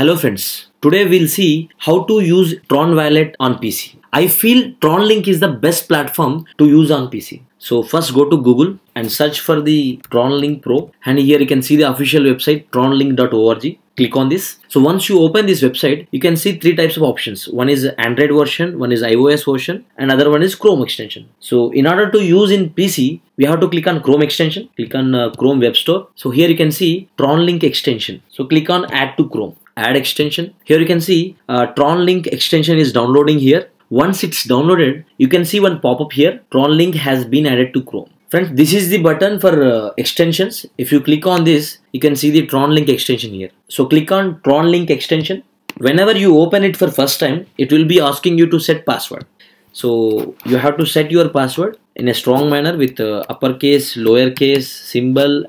Hello friends, today we'll see how to use Tron wallet on PC. I feel TronLink is the best platform to use on PC. So first go to Google and search for the TronLink Pro, and here you can see the official website TronLink.org. Click on this. So once you open this website, you can see three types of options. One is Android version, one is iOS version, and another one is Chrome extension. So in order to use in PC, we have to click on Chrome extension, click on Chrome Web Store. So here you can see TronLink extension. So click on Add to Chrome. Add extension. Here you can see TronLink extension is downloading here. Once it's downloaded, you can see one pop-up here. TronLink has been added to Chrome. Friends, this is the button for extensions. If you click on this, you can see the TronLink extension here. So click on TronLink extension. Whenever you open it for first time, it will be asking you to set password. So you have to set your password in a strong manner with uppercase, lowercase, symbol.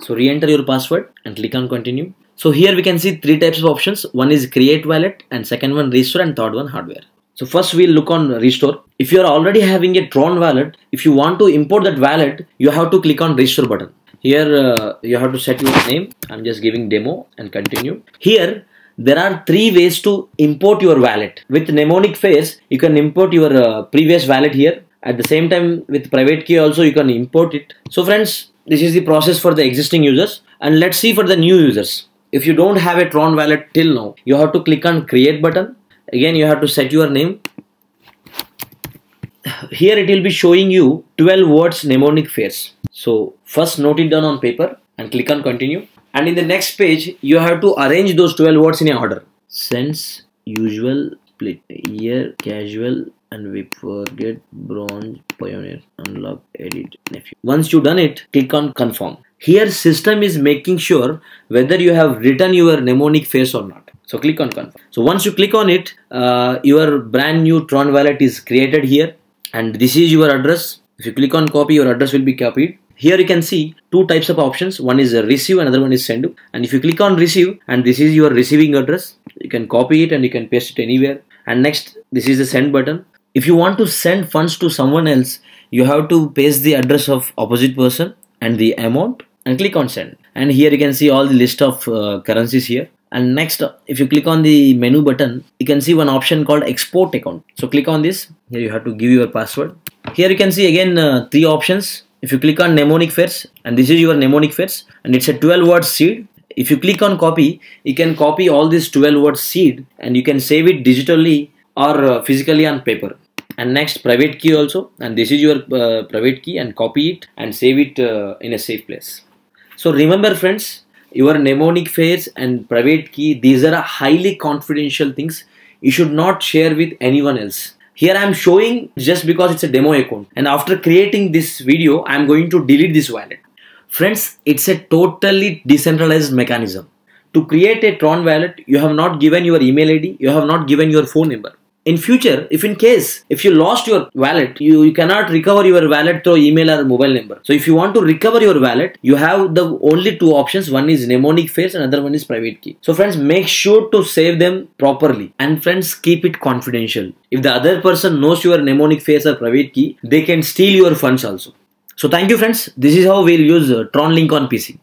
So re-enter your password and click on continue. So here we can see three types of options. One is create wallet, and second one restore, and third one hardware. So first we'll look on restore. If you are already having a Tron wallet, if you want to import that wallet, you have to click on restore button. Here you have to set your name. I'm just giving demo and continue. Here there are three ways to import your wallet. With mnemonic phrase, you can import your previous wallet here. At the same time, with private key also you can import it. So friends, this is the process for the existing users, and let's see for the new users. If you don't have a Tron wallet till now, you have to click on create button. Again, you have to set your name. Here it will be showing you 12 words mnemonic phrase. So first note it down on paper and click on continue. And in the next page, you have to arrange those 12 words in an order. Sense, usual, split, year, casual, and we forget bronze, pioneer, unlock, edit, nephew. Once you done it, click on confirm. Here system is making sure whether you have written your mnemonic phrase or not. So click on confirm. So once you click on it, your brand new Tron wallet is created here, and this is your address. If you click on copy, your address will be copied. Here you can see two types of options. One is receive, another one is send to. And if you click on receive, and this is your receiving address, you can copy it and you can paste it anywhere. And next, this is the send button. If you want to send funds to someone else, you have to paste the address of opposite person and the amount and click on send. And here you can see all the list of currencies here. And next, if you click on the menu button, you can see one option called export account. So click on this. Here you have to give your password. Here you can see again three options. If you click on mnemonic phrase, and this is your mnemonic phrase, and it's a 12 word seed. If you click on copy, you can copy all this 12 word seed and you can save it digitally or physically on paper. And next, private key also, and this is your private key, and copy it and save it in a safe place. So remember friends, your mnemonic phrase and private key, these are highly confidential things. You should not share with anyone else. Here I am showing just because it's a demo account, and after creating this video, I am going to delete this wallet. Friends, it's a totally decentralized mechanism. To create a Tron wallet, you have not given your email ID, you have not given your phone number. In future, if you lost your wallet, you cannot recover your wallet through email or mobile number. So if you want to recover your wallet, you have the only two options. One is mnemonic phrase, another one is private key. So friends, make sure to save them properly, and friends, keep it confidential. If the other person knows your mnemonic phrase or private key, they can steal your funds also. So thank you friends, this is how we'll use TronLink on PC.